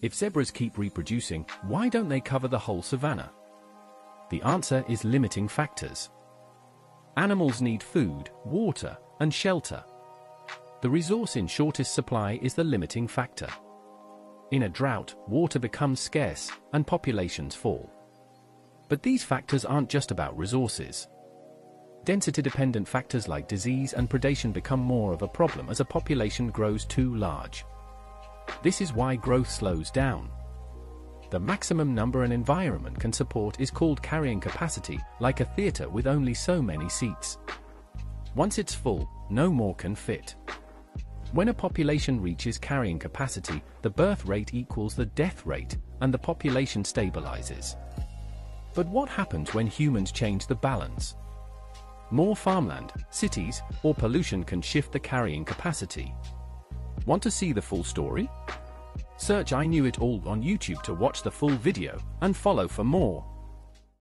If zebras keep reproducing, why don't they cover the whole savanna? The answer is limiting factors. Animals need food, water, and shelter. The resource in shortest supply is the limiting factor. In a drought, water becomes scarce, and populations fall. But these factors aren't just about resources. Density-dependent factors like disease and predation become more of a problem as a population grows too large. This is why growth slows down. The maximum number an environment can support is called carrying capacity, like a theater with only so many seats. Once it's full, no more can fit. When a population reaches carrying capacity, the birth rate equals the death rate, and the population stabilizes. But what happens when humans change the balance? More farmland, cities, or pollution can shift the carrying capacity. Want to see the full story? Search iNewittAll on YouTube to watch the full video, and follow for more.